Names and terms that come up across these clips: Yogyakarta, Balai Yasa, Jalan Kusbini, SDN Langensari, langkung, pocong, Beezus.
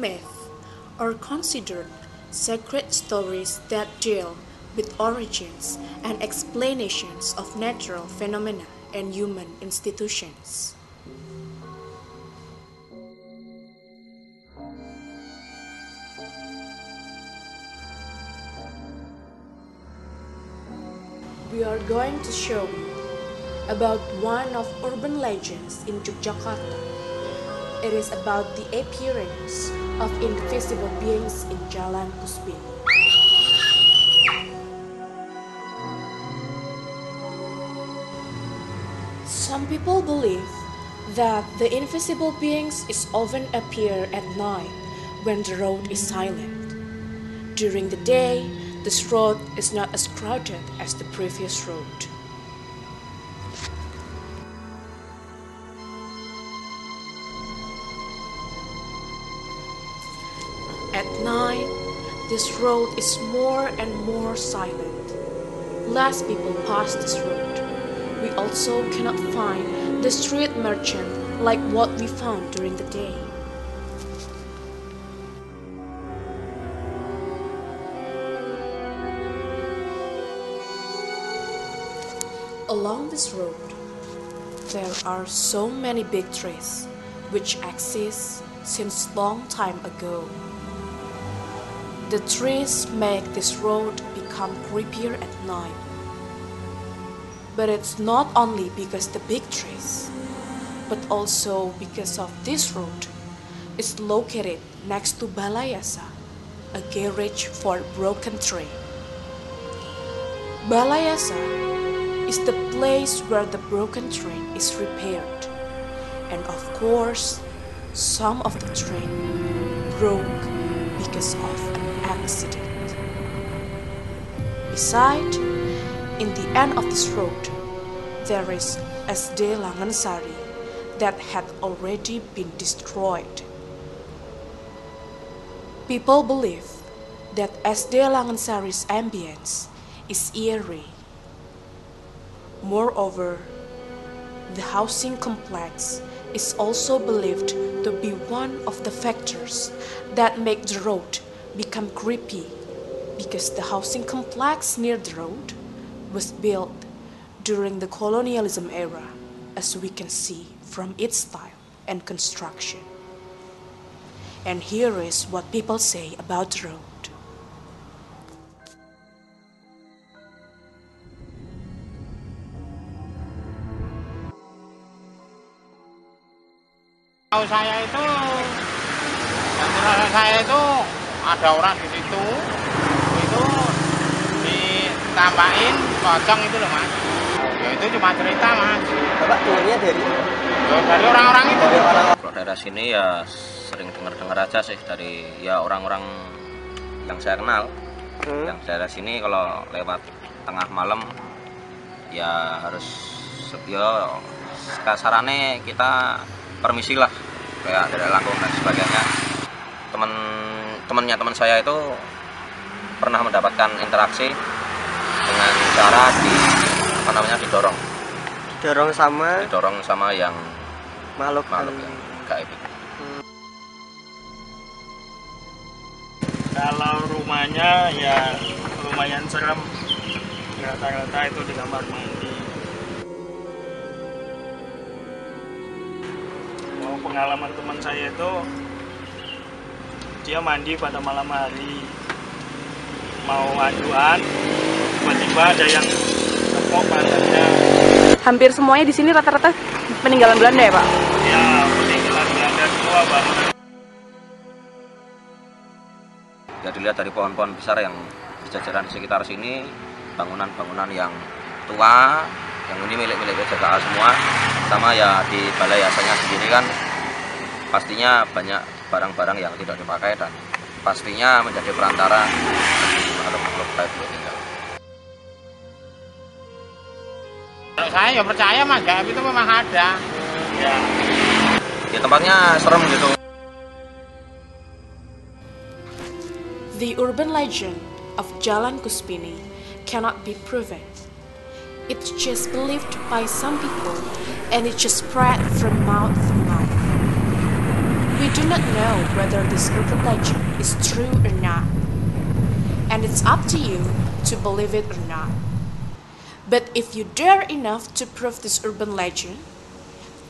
myth are considered sacred stories that deal with origins and explanations of natural phenomena and human institutions. We are going to show you about one of urban legends in Yogyakarta. It is about the appearance of invisible beings in Jalan Kusbini. Some people believe that the invisible beings is often appear at night when the road is silent. During the day, this road is not as crowded as the previous road. At night, this road is more and more silent. Less people pass this road. We also cannot find the street merchant like what we found during the day. Along this road, there are so many big trees which exist since long time ago. The trees make this road become creepier at night. But it's not only because the big trees, but also because of this road is located next to Balai Yasa, a garage for broken tree. Balai Yasa is the place where the broken train is repaired, and of course some of the train broke because of an accident. Besides, in the end of this road there is SDN Langensari that had already been destroyed. People believe that SDN Langensari's ambience is eerie. Moreover, the housing complex is also believed to be one of the factors that make the road become creepy, because the housing complex near the road was built during the colonialism era, as we can see from its style and construction. And here is what people say about the road. Tahu saya itu ada orang di situ itu ditambahin pocong itu loh mas. Ya itu cuma cerita mas. Bapak turunnya dari orang-orang itu. Kalau daerah sini ya sering dengar-dengar aja sih dari ya orang-orang yang saya kenal. Yang daerah sini kalau lewat tengah malam ya harus ya kasarannya kita permisilah kayak ada langkung dan sebagainya. Teman saya itu pernah mendapatkan interaksi dengan cara didorong. Didorong sama yang makhluk yang gaib. Kalau rumahnya ya lumayan serem. Rata-rata itu di kamar mandi. Pengalaman teman saya itu dia mandi pada malam hari mau aduan tiba-tiba ada yang tepok padanya. Hampir semuanya di sini rata-rata peninggalan Belanda ya Pak? Ya peninggalan Belanda semua Pak. Ya dilihat dari pohon-pohon besar yang berjajaran di sekitar sini, bangunan-bangunan yang tua yang ini milik-milik BJKA semua, sama ya di Balai Yasanya sendiri kan pastinya banyak barang-barang yang tidak dipakai dan pastinya menjadi perantara makhluk gaib yang tinggal. Kalau saya ya percaya mas, gaib itu memang ada. Ya. Ya tempatnya serem gitu. The urban legend of Jalan Kusbini cannot be proven. It's just believed by some people and it just spread from mouth to mouth. We We do not know whether this urban legend is true or not, and it's up to you to believe it or not. But if you dare enough to prove this urban legend,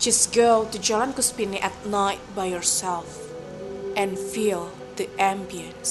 just go to Jalan Kusbini at night by yourself and feel the ambience.